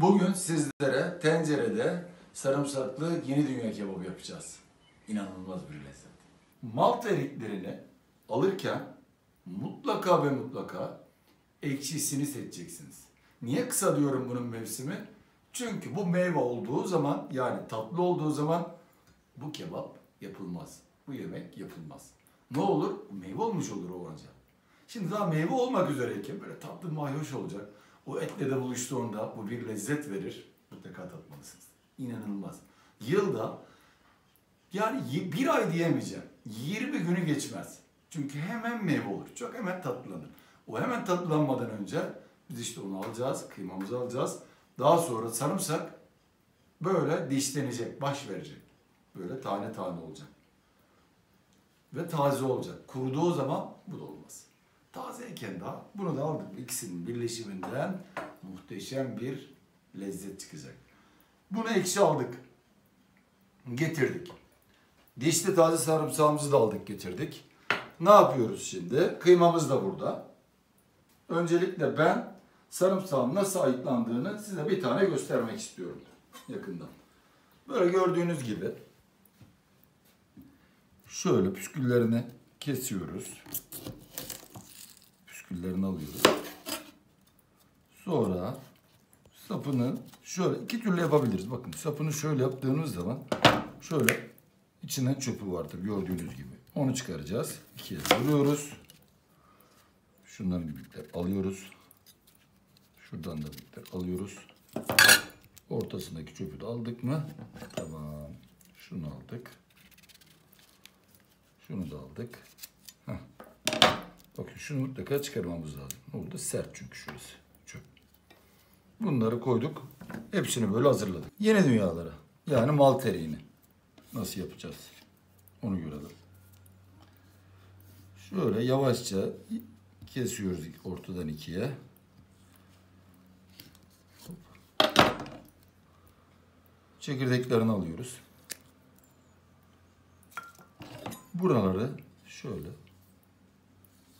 Bugün sizlere tencerede sarımsaklı yeni dünya kebabı yapacağız. İnanılmaz bir lezzet. Malta eriklerini alırken mutlaka ve mutlaka ekşisini seçeceksiniz. Niye kısa diyorum bunun mevsimi? Çünkü bu meyve olduğu zaman, yani tatlı olduğu zaman bu kebap yapılmaz. Bu yemek yapılmaz. Ne olur? Meyve olmuş olur o anca. Şimdi daha meyve olmak üzereyken böyle tatlı mayhoş olacak. O etle de buluştuğunda bu bir lezzet verir. Mutlaka tatmalısınız. İnanılmaz. Yılda yani bir ay diyemeyeceğim. 20 günü geçmez. Çünkü hemen meyve olur. Çok hemen tatlılanır. O hemen tatlılanmadan önce biz işte onu alacağız. Kıymamızı alacağız. Daha sonra sarımsak böyle dişlenecek. Baş verecek. Böyle tane tane olacak. Ve taze olacak. Kuruduğu zaman bu da olmaz. Tazeyken daha bunu da aldık. İkisinin birleşiminden muhteşem bir lezzet çıkacak. Bunu ekşi aldık. Getirdik. Dişli taze sarımsağımızı da aldık getirdik. Ne yapıyoruz şimdi? Kıymamız da burada. Öncelikle ben sarımsağın nasıl ayıklandığını size bir tane göstermek istiyorum. Yakından. Böyle gördüğünüz gibi. Şöyle püsküllerini kesiyoruz. Püsküllerini alıyoruz. Sonra sapını şöyle iki türlü yapabiliriz. Bakın sapını şöyle yaptığımız zaman şöyle içine çöpü vardır gördüğünüz gibi. Onu çıkaracağız. İkiye vuruyoruz. Şunları birlikte alıyoruz. Şuradan da birlikte alıyoruz. Ortasındaki çöpü de aldık mı? Tamam. Şunu aldık. Şunu da aldık. Heh. Bakın şunu mutlaka çıkarmamız lazım. Oldu sert çünkü şurası. Çöp. Bunları koyduk. Hepsini böyle hazırladık. Yeni dünyalara. Yani Malta eriğini. Nasıl yapacağız? Onu görelim. Şöyle yavaşça kesiyoruz ortadan ikiye. Çekirdeklerini alıyoruz. Buraları şöyle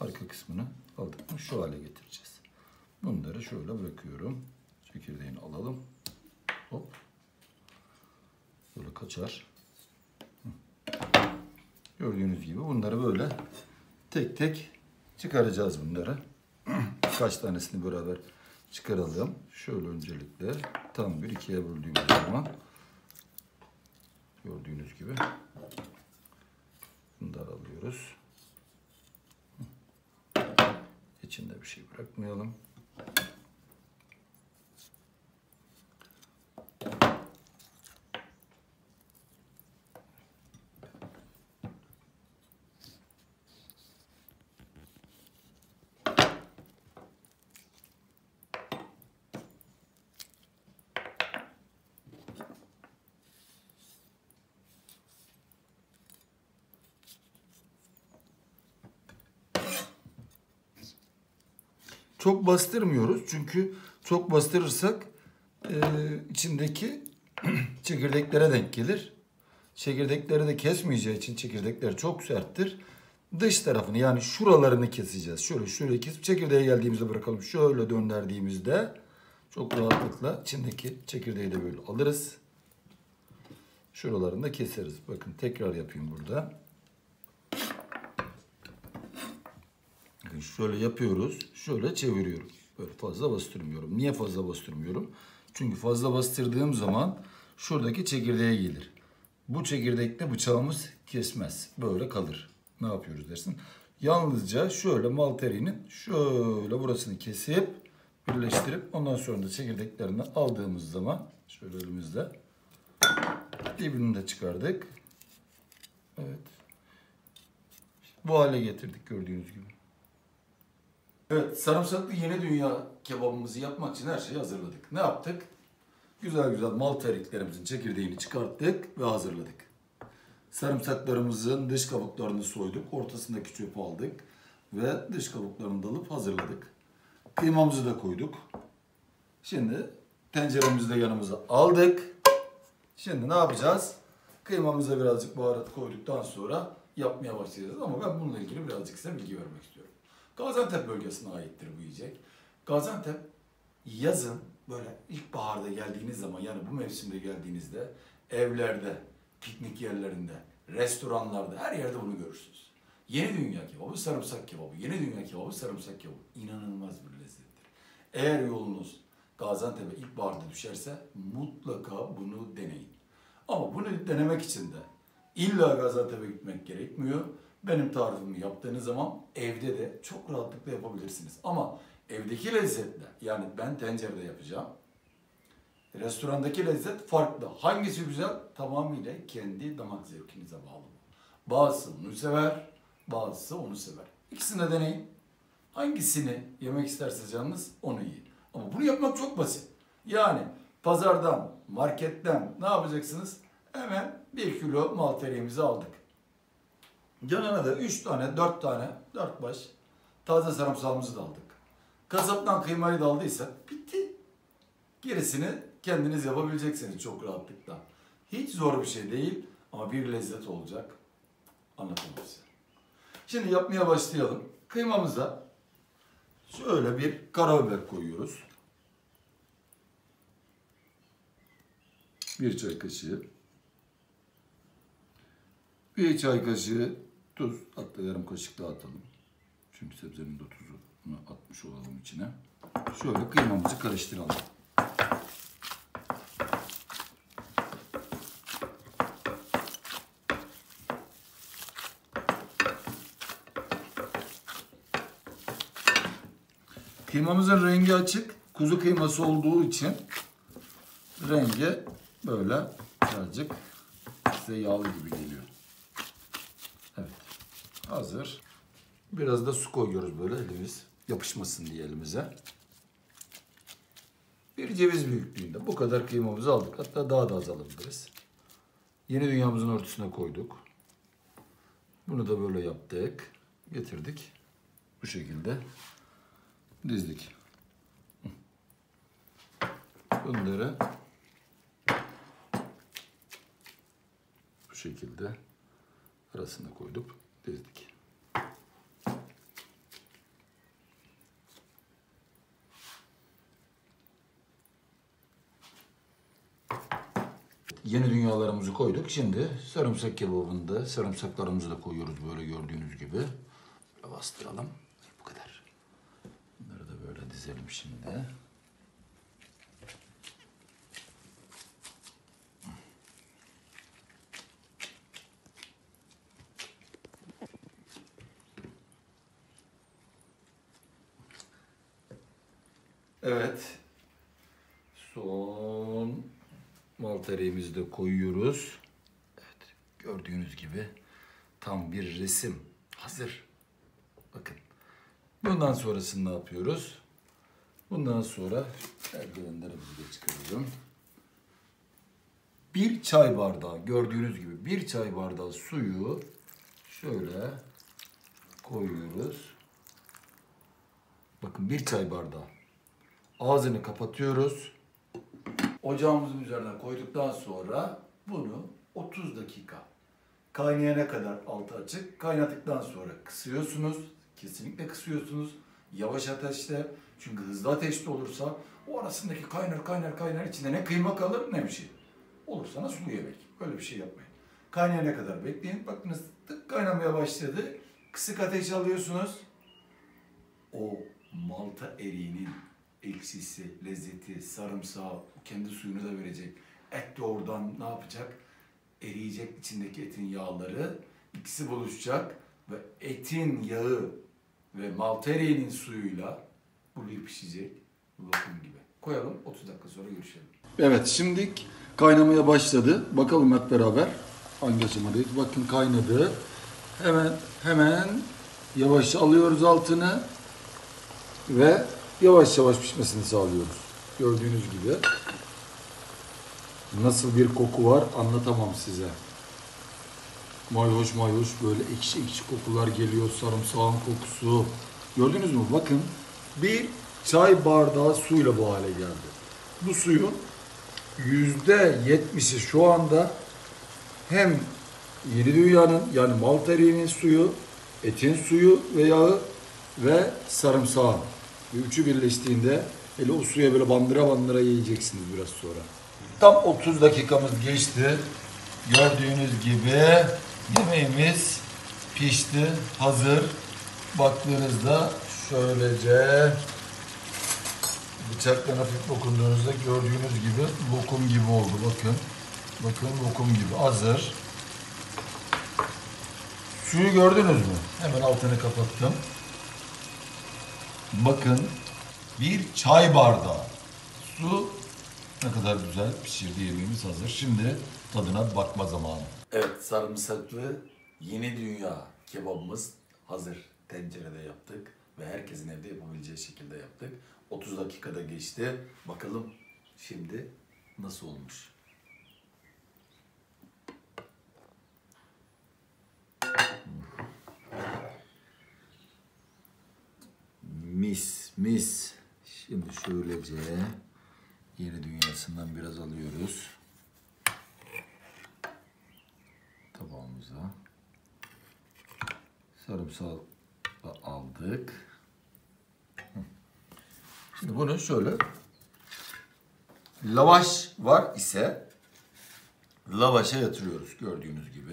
arka kısmını aldık mı şu hale getireceğiz. Bunları şöyle bırakıyorum. Çekirdeğini alalım. Hop. Böyle kaçar. Gördüğünüz gibi bunları böyle tek tek çıkaracağız bunları. Birkaç tanesini beraber çıkaralım. Şöyle öncelikle tam bir ikiye böldüğümüz zaman gördüğünüz gibi bunları alıyoruz. İçinde bir şey bırakmayalım. Çok bastırmıyoruz çünkü çok bastırırsak içindeki çekirdeklere denk gelir. Çekirdekleri de kesmeyeceği için çekirdekler çok serttir. Dış tarafını yani şuralarını keseceğiz. Şöyle şöyle kesip çekirdeğe geldiğimizde bırakalım. Şöyle döndürdüğümüzde çok rahatlıkla içindeki çekirdeği de böyle alırız. Şuralarını da keseriz. Bakın tekrar yapayım burada. Şöyle yapıyoruz. Şöyle çeviriyorum. Böyle fazla bastırmıyorum. Niye fazla bastırmıyorum? Çünkü fazla bastırdığım zaman şuradaki çekirdeğe gelir. Bu çekirdekte bıçağımız kesmez. Böyle kalır. Ne yapıyoruz dersin? Yalnızca şöyle Malta eriğinin şöyle burasını kesip birleştirip ondan sonra da çekirdeklerini aldığımız zaman şöyle elimizde dibini de çıkardık. Evet. Bu hale getirdik gördüğünüz gibi. Evet, sarımsaklı yeni dünya kebabımızı yapmak için her şeyi hazırladık. Ne yaptık? Güzel güzel Malta eriklerimizin çekirdeğini çıkarttık ve hazırladık. Sarımsaklarımızın dış kabuklarını soyduk, ortasındaki çöpü aldık ve dış kabuklarını dalıp hazırladık. Kıymamızı da koyduk. Şimdi tenceremizi de yanımıza aldık. Şimdi ne yapacağız? Kıymamıza birazcık baharat koyduktan sonra yapmaya başlayacağız ama ben bununla ilgili birazcık size bilgi vermek istiyorum. Gaziantep bölgesine aittir bu yiyecek. Gaziantep yazın böyle ilkbaharda geldiğiniz zaman, yani bu mevsimde geldiğinizde evlerde, piknik yerlerinde, restoranlarda, her yerde bunu görürsünüz. Yeni dünya kebabı, sarımsak kebabı, yeni dünya kebabı, sarımsak kebabı. İnanılmaz bir lezzettir. Eğer yolunuz Gaziantep'e ilkbaharda düşerse mutlaka bunu deneyin. Ama bunu denemek için de illa Gaziantep'e gitmek gerekmiyor. Benim tarifimi yaptığınız zaman evde de çok rahatlıkla yapabilirsiniz. Ama evdeki lezzetle, yani ben tencerede yapacağım, restorandaki lezzet farklı. Hangisi güzel? Tamamıyla kendi damak zevkinize bağlı. Bazısı onu sever, bazısı onu sever. İkisini de deneyin. Hangisini yemek isterseniz canınız onu yiyin. Ama bunu yapmak çok basit. Yani pazardan, marketten ne yapacaksınız? Hemen 1 kilo malterimizi aldık. Yanına da 3 tane, 4 tane, 4 baş taze sarımsağımızı da aldık. Kasaptan kıymayı da aldıysak bitti. Gerisini kendiniz yapabileceksiniz çok rahatlıkla. Hiç zor bir şey değil ama bir lezzet olacak. Anlatamam size. Şimdi yapmaya başlayalım. Kıymamıza şöyle bir karabiber koyuyoruz. 1 çay kaşığı. 1 çay kaşığı tuz, hatta yarım kaşık daha atalım. Çünkü sebzenin de tuzunu atmış olalım içine. Şöyle kıymamızı karıştıralım. Kıymamızın rengi açık, kuzu kıyması olduğu için rengi böyle birazcık size yağlı gibi geliyor. Evet, hazır. Biraz da su koyuyoruz böyle elimiz yapışmasın diye elimize. Bir ceviz büyüklüğünde bu kadar kıymamızı aldık. Hatta daha da azalabiliriz. Yeni dünyamızın ortasına koyduk. Bunu da böyle yaptık. Getirdik. Bu şekilde dizdik. Bunları bu şekilde arasına koyduk, dizdik. Yeni dünyalarımızı koyduk. Şimdi sarımsak kebabında sarımsaklarımızı da koyuyoruz böyle gördüğünüz gibi. Böyle bastıralım. Bu kadar. Bunları da böyle dizelim şimdi. Evet. Son malterimizi de koyuyoruz. Evet, gördüğünüz gibi tam bir resim hazır. Bakın. Bundan sonrasını ne yapıyoruz? Bundan sonra eldivenlerimizi de çıkaralım. 1 çay bardağı, gördüğünüz gibi 1 çay bardağı suyu şöyle koyuyoruz. Bakın 1 çay bardağı. Ağzını kapatıyoruz. Ocağımızın üzerine koyduktan sonra bunu 30 dakika kaynayana kadar altı açık. Kaynadıktan sonra kısıyorsunuz. Kesinlikle kısıyorsunuz. Yavaş ateşte. Çünkü hızlı ateşte olursa o arasındaki kaynar içinde ne kıyma kalır ne bir şey. Olursa sulu yemek. Böyle bir şey yapmayın. Kaynayana kadar bekleyin. Bakınız tık kaynamaya başladı. Kısık ateş alıyorsunuz. O malta eriğinin eksisi, lezzeti, sarımsağı, kendi suyunu da verecek. Et de oradan ne yapacak? Eriyecek içindeki etin yağları. İkisi buluşacak ve etin yağı ve malteriyenin suyuyla burayı pişecek. Lokum gibi. Koyalım, 30 dakika sonra görüşelim. Evet, şimdi kaynamaya başladı. Bakalım hep beraber hangi aşamadayız. Bakın kaynadı. Hemen yavaş alıyoruz altını ve yavaş yavaş pişmesini sağlıyoruz. Gördüğünüz gibi nasıl bir koku var anlatamam size. Mayhoş böyle ekşi kokular geliyor. Sarımsağın kokusu. Gördünüz mü? Bakın 1 çay bardağı suyla bu hale geldi. Bu suyun %70'i şu anda hem yeni dünyanın yani malta eriğinin suyu, etin suyu ve yağı ve sarımsağın. Üçü birleştiğinde Öyle o suya böyle bandıra bandıra yiyeceksiniz biraz sonra. Tam 30 dakikamız geçti. Gördüğünüz gibi yemeğimiz pişti, hazır. Baktığınızda şöylece bıçakla hafif dokunduğunuzda gördüğünüz gibi lokum gibi oldu. Bakın, bakın lokum gibi hazır. Suyu gördünüz mü? Hemen altını kapattım. Bakın bir çay bardağı su. Ne kadar güzel pişirdi, yemeğimiz hazır. Şimdi tadına bakma zamanı. Evet, sarımsaklı yeni dünya kebabımız hazır. Tencerede yaptık ve herkesin evde yapabileceği şekilde yaptık. 30 dakikada geçti. Bakalım şimdi nasıl olmuş. Mis mis. Şimdi şöylece yeni dünyasından biraz alıyoruz tabağımıza. Sarımsağı da aldık. Şimdi bunu şöyle, lavaş var ise lavaşa yatırıyoruz gördüğünüz gibi.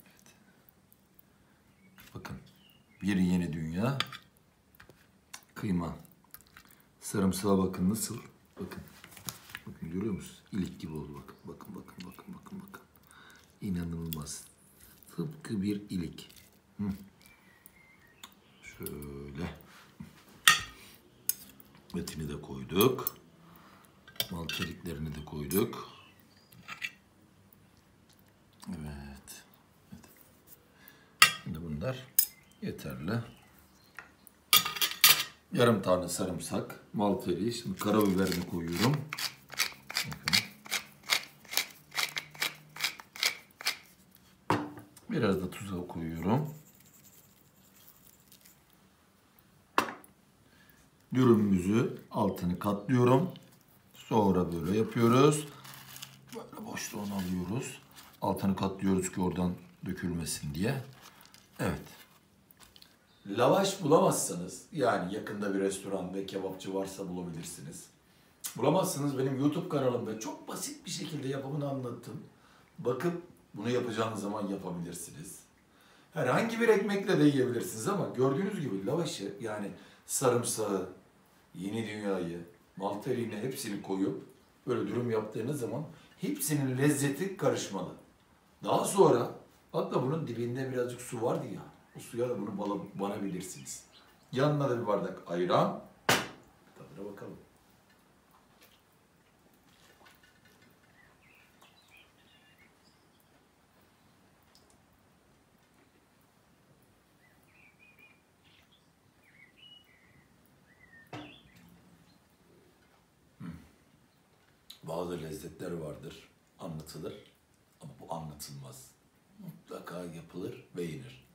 Evet. Bakın bir yeni dünya kıyma. Sarımsağa bakın nasıl. Bakın. Bakın görüyor musunuz? İlik gibi oldu bakın. Bakın bakın bakın bakın bakın. İnanılmaz. Tıpkı bir ilik. Hı. Şöyle. Etini de koyduk. Mal çeliklerini de koyduk. Evet. Evet. Şimdi bunlar yeterli. Yarım tane sarımsak, malteri, şimdi karabiberini koyuyorum. Bakın. Biraz da tuza koyuyorum. Dürümümüzü altını katlıyorum. Sonra böyle yapıyoruz. Böyle boşluğunu alıyoruz. Altını katlıyoruz ki oradan dökülmesin diye. Evet. Lavaş bulamazsanız, yani yakında bir restoran ve kebapçı varsa bulabilirsiniz. Bulamazsanız benim YouTube kanalımda çok basit bir şekilde yapımını anlattım. Bakıp bunu yapacağınız zaman yapabilirsiniz. Herhangi bir ekmekle de yiyebilirsiniz ama gördüğünüz gibi lavaşı, yani sarımsağı, yeni dünyayı, malterini hepsini koyup böyle dürüm yaptığınız zaman hepsinin lezzeti karışmalı. Daha sonra hatta bunun dibinde birazcık su vardı ya. O suya da bunu banabilirsiniz. Yanına da bir bardak ayran. Tadına bakalım. Bazı lezzetler vardır, anlatılır ama bu anlatılmaz. Mutlaka yapılır ve yenir.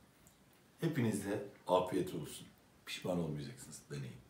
Hepinize afiyet olsun. Pişman olmayacaksınız. Deneyin.